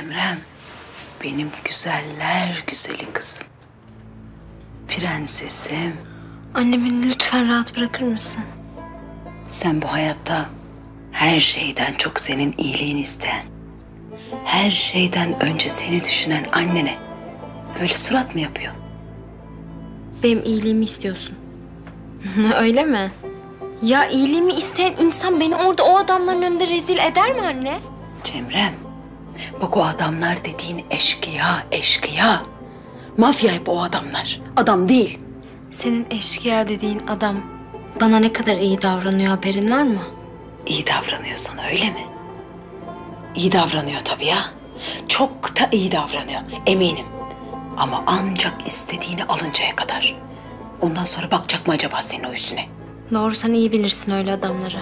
Cemrem, benim güzeller güzeli kızım. Prensesim. Annemi lütfen rahat bırakır mısın? Sen bu hayatta her şeyden çok senin iyiliğini isteyen, her şeyden önce seni düşünen annene böyle surat mı yapıyor? Benim iyiliğimi istiyorsun. Öyle mi? Ya iyiliğimi isteyen insan beni orada o adamların önünde rezil eder mi anne? Cemrem, bak o adamlar dediğin eşkıya, eşkıya. Mafya hep o adamlar, adam değil. Senin eşkıya dediğin adam bana ne kadar iyi davranıyor, haberin var mı? İyi davranıyor sana, öyle mi? İyi davranıyor tabii ya. Çok da iyi davranıyor, eminim. Ama ancak istediğini alıncaya kadar. Ondan sonra bakacak mı acaba senin o yüzüne? Doğru, sen iyi bilirsin öyle adamları.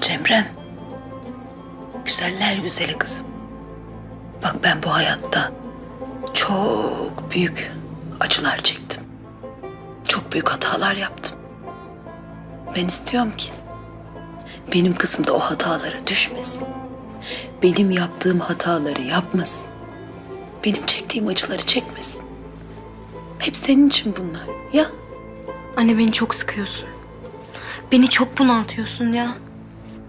Cemrem, güzeller güzeli kızım. Bak ben bu hayatta çok büyük acılar çektim. Çok büyük hatalar yaptım. Ben istiyorum ki benim kızım da o hatalara düşmesin. Benim yaptığım hataları yapmasın. Benim çektiğim acıları çekmesin. Hep senin için bunlar ya. Anne beni çok sıkıyorsun. Beni çok bunaltıyorsun ya.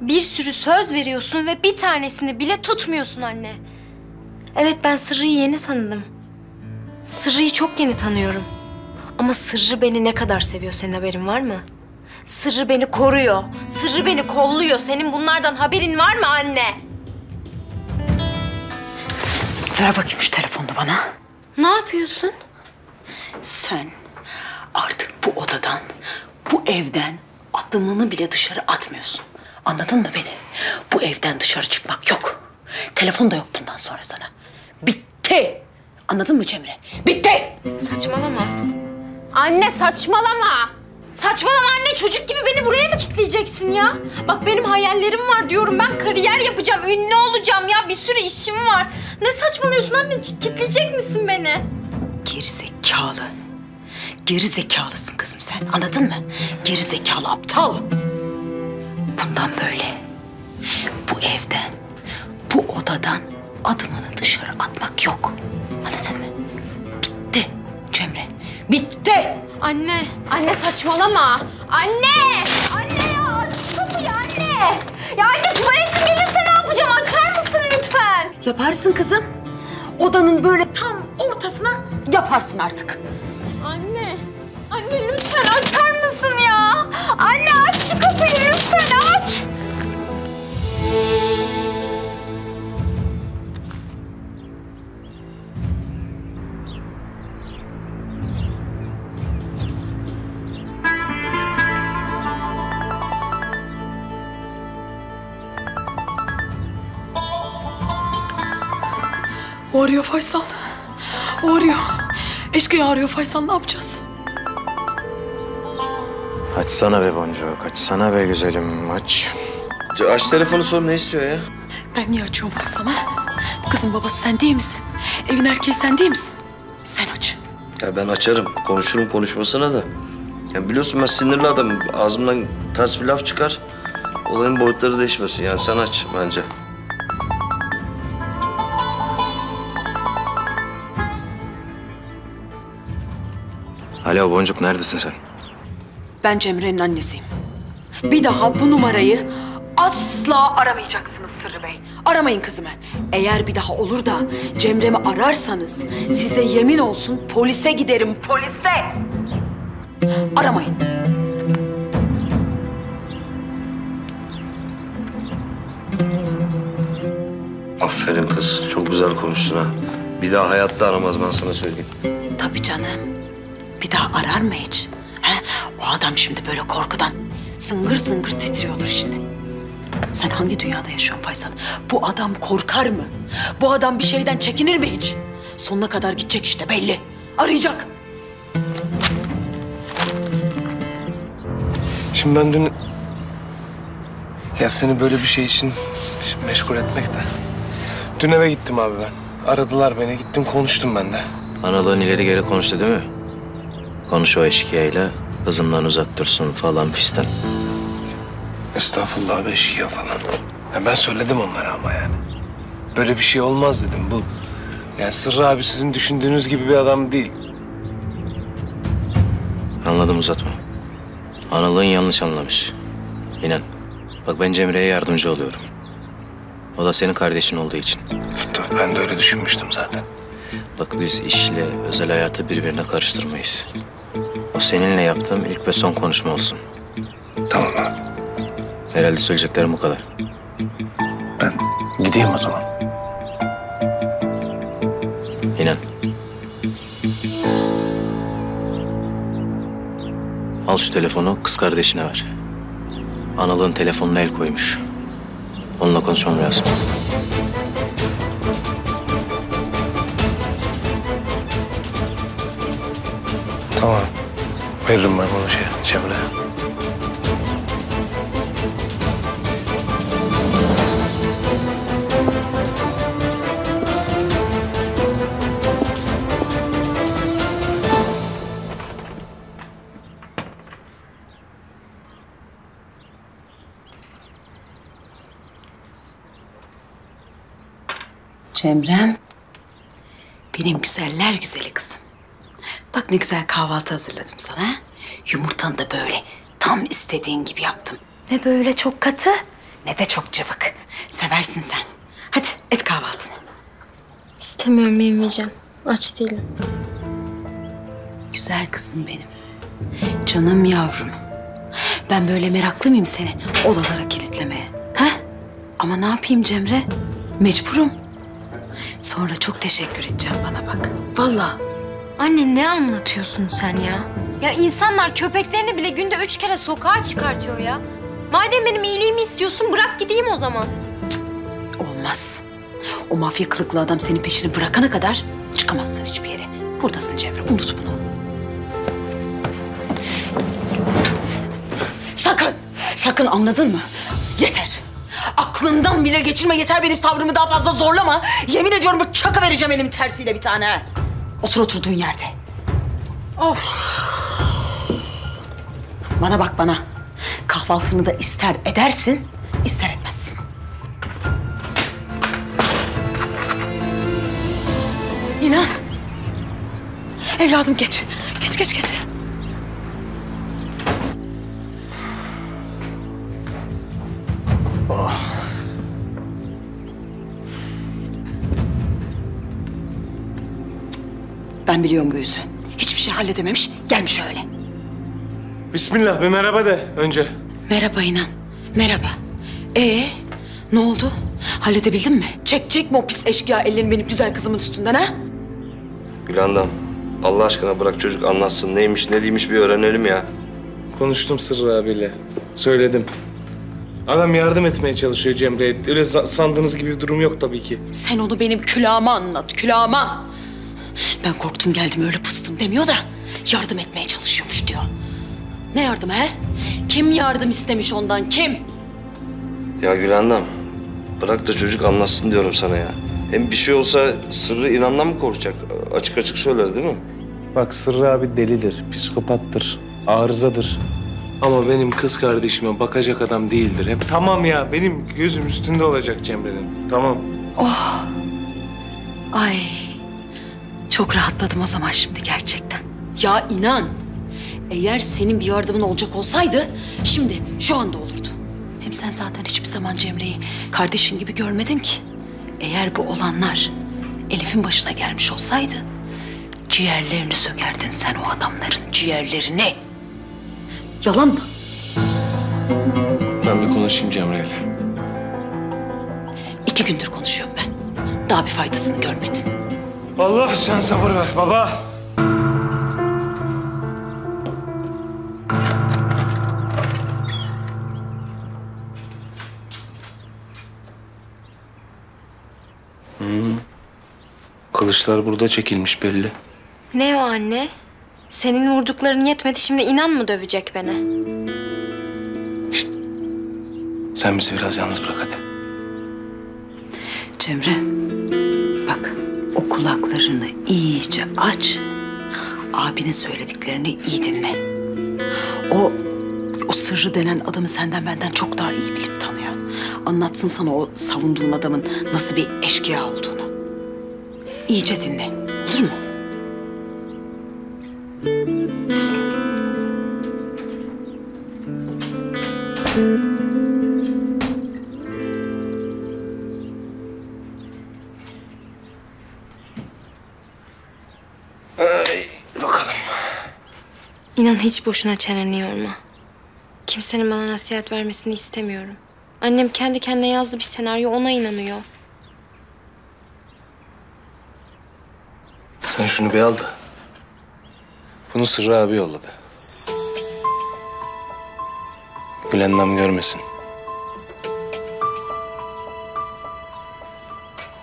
Bir sürü söz veriyorsun ve bir tanesini bile tutmuyorsun anne. Evet ben Sırrı'yı yeni tanıdım. Sırrı'yı çok yeni tanıyorum. Ama Sırrı beni ne kadar seviyor, senin haberin var mı? Sırrı beni koruyor. Sırrı beni kolluyor. Senin bunlardan haberin var mı anne? Ver bakayım şu telefonu bana. Ne yapıyorsun? Sen artık bu odadan, bu evden adımını bile dışarı atmıyorsun. Anladın mı beni? Bu evden dışarı çıkmak yok. Telefon da yok bundan sonra sana. Bitti. Anladın mı Cemre? Bitti. Saçmalama. Anne saçmalama. Saçmalama anne, çocuk gibi beni buraya mı kilitleyeceksin ya? Bak benim hayallerim var diyorum, ben kariyer yapacağım, ünlü olacağım ya, bir sürü işim var. Ne saçmalıyorsun anne, kilitleyecek misin beni? Gerizekalı. Gerizekalısın kızım sen, anladın mı? Gerizekalı aptal. Bundan böyle bu evden, bu odadan adımını dışarı atmak yok. Anladın mı? Bitti Cemre, bitti. Anne, anne saçmalama. Anne, anne ya aç kapıyı anne. Ya anne tuvaletim gelirse ne yapacağım? Açar mısın lütfen? Yaparsın kızım. Odanın böyle tam ortasına yaparsın artık. Anne, anne lütfen açar mısın ya? Anne aç şu kapıyı lütfen aç. O arıyor Faysal. O arıyor. Eşkıya arıyor Faysal. Ne yapacağız? Açsana be boncuk. Açsana be güzelim. Aç. Aç telefonu, sor ne istiyor ya? Ben niye açıyorum Faysal'a? Bu kızın babası sen değil misin? Evin erkeği sen değil misin? Sen aç. Ya ben açarım. Konuşurum konuşmasına da. Yani biliyorsun ben sinirli adamım. Ağzımdan ters bir laf çıkar. Olayın boyutları değişmesin. Yani sen aç bence. Alo boncuk, neredesin sen? Ben Cemre'nin annesiyim. Bir daha bu numarayı asla aramayacaksınız Sırrı Bey. Aramayın kızımı. Eğer bir daha olur da Cemre'mi ararsanız size yemin olsun polise giderim, polise. Aramayın. Aferin kız, çok güzel konuştun ha. Bir daha hayatta aramaz, ben sana söyleyeyim. Tabii canım. Bir daha arar mı hiç? He? O adam şimdi böyle korkudan zıngır zıngır titriyordur şimdi. Sen hangi dünyada yaşıyorsun Faysal? Bu adam korkar mı? Bu adam bir şeyden çekinir mi hiç? Sonuna kadar gidecek işte belli. Arayacak. Şimdi ben dün... Ya seni böyle bir şey için şimdi meşgul etmek de... Dün eve gittim abi ben. Aradılar beni, gittim konuştum ben de. Analığın ileri geri konuştu değil mi? Konuş o eşkıyayla, kızımdan uzak dursun falan fistan. Estağfurullah be şia falan. Ya ben söyledim onlara ama yani. Böyle bir şey olmaz dedim. Bu yani Sırrı abi sizin düşündüğünüz gibi bir adam değil. Anladım, uzatma. Anıl'ın yanlış anlamış. İnan. Bak ben Cemre'ye yardımcı oluyorum. O da senin kardeşin olduğu için. Ben de öyle düşünmüştüm zaten. Bak biz işle özel hayatı birbirine karıştırmayız. O seninle yaptığım ilk ve son konuşma olsun. Tamam abi. Herhalde söyleyeceklerim bu kadar. Ben gideyim o zaman. İnan. Al şu telefonu, kız kardeşine ver. Anıl'ın telefonuna el koymuş. Onunla konuşmam lazım. Tamam. Veririm ben bunu Cemre'ye. Cemrem, benim güzeller güzeli kızım. Bak ne güzel kahvaltı hazırladım sana. He? Yumurtanı da böyle tam istediğin gibi yaptım. Ne böyle çok katı, ne de çok cıvık. Seversin sen. Hadi et kahvaltını. İstemiyorum, yemeyeceğim. Aç değilim. Güzel kızım benim. Canım yavrum. Ben böyle meraklı mıyım seni odalara kilitlemeye? Ha? Ama ne yapayım Cemre? Mecburum. Sonra çok teşekkür edeceğim bana bak. Vallahi. Anne ne anlatıyorsun sen ya? Ya insanlar köpeklerini bile günde 3 kere sokağa çıkartıyor ya. Madem benim iyiliğimi istiyorsun bırak gideyim o zaman. Cık, olmaz. O mafya kılıklı adam senin peşini bırakana kadar çıkamazsın hiçbir yere. Buradasın Cemre, unut bunu. Sakın, sakın, anladın mı? Yeter. Aklından bile geçirme, yeter benim sabrımı daha fazla zorlama. Yemin ediyorum bu çaka vereceğim elim tersiyle bir tane. Otur oturduğun yerde. Of. Bana bak bana. Kahvaltını da ister edersin, ister etmezsin. İnan. Evladım geç. Geç, geç, geç. Oh. Ben biliyorum bu yüzü. Hiçbir şey halledememiş, gelmiş öyle. Bismillah, bir merhaba de önce. Merhaba İnan, merhaba. Ne oldu? Halledebildin mi? Çekecek mi o pis eşkıya ellerini benim güzel kızımın üstünden ha? Gülendam, Allah aşkına bırak çocuk anlatsın. Neymiş, ne değilmiş bir öğrenelim ya. Konuştum Sırrı abiyle, söyledim. Adam yardım etmeye çalışıyor Cemre'ye. Öyle sandığınız gibi bir durum yok tabii ki. Sen onu benim külahıma anlat, külahıma. Ben korktum geldim öyle pıstım demiyor da yardım etmeye çalışıyormuş diyor. Ne yardım he? Kim yardım istemiş ondan, kim? Ya Gülendam, bırak da çocuk anlatsın diyorum sana ya. Hem bir şey olsa Sırrı İnan'dan mı korkacak? Açık açık söyler değil mi? Bak Sırrı abi delidir, psikopattır, arızadır. Ama benim kız kardeşime bakacak adam değildir. Hep tamam ya, benim gözüm üstünde olacak Cemre'nin. Tamam. Oh. Ay. Çok rahatladım o zaman şimdi gerçekten. Ya İnan, eğer senin bir yardımın olacak olsaydı şimdi şu anda olurdu. Hem sen zaten hiçbir zaman Cemre'yi kardeşin gibi görmedin ki. Eğer bu olanlar Elif'in başına gelmiş olsaydı ciğerlerini sökerdin sen o adamların ciğerlerini. Yalan mı? Ben bir konuşayım Cemre'yle. 2 gündür konuşuyorum ben. Daha bir faydasını görmedim. Allah sen sabır ver baba. Kılıçlar burada çekilmiş belli. Ne o anne? Senin vurdukların yetmedi, şimdi İnan mı dövecek beni? Şişt. Sen bizi biraz yalnız bırak hadi. Cemre, bak o kulaklarını iyice aç. Abinin söylediklerini iyi dinle. O Sırrı denen adamı senden benden çok daha iyi bilip tanıyor. Anlatsın sana o savunduğun adamın nasıl bir eşkıya olduğunu. İyice dinle, olur mu? Bakalım. İnan, hiç boşuna çeneni yorma. Kimsenin bana nasihat vermesini istemiyorum. Annem kendi kendine yazdı bir senaryo, ona inanıyor. Sen şunu bir al da. Bunu Sırrı abi yolladı. Gülendam görmesin.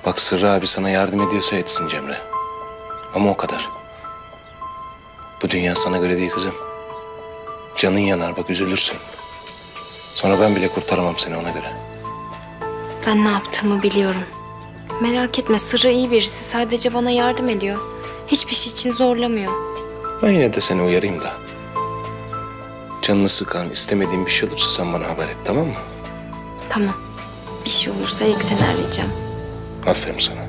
Bak, Sırrı abi sana yardım ediyorsa etsin Cemre. Ama o kadar. Bu dünya sana göre değil kızım. Canın yanar, bak üzülürsün. Sonra ben bile kurtaramam seni ona göre. Ben ne yaptığımı biliyorum. Merak etme, Sırrı iyi birisi, sadece bana yardım ediyor. Hiçbir şey için zorlamıyor. Ben yine de seni uyarayım da. Canını sıkan, istemediğin bir şey olursa sen bana haber et, tamam mı? Tamam. Bir şey olursa ilk seni arayacağım. Aferin sana.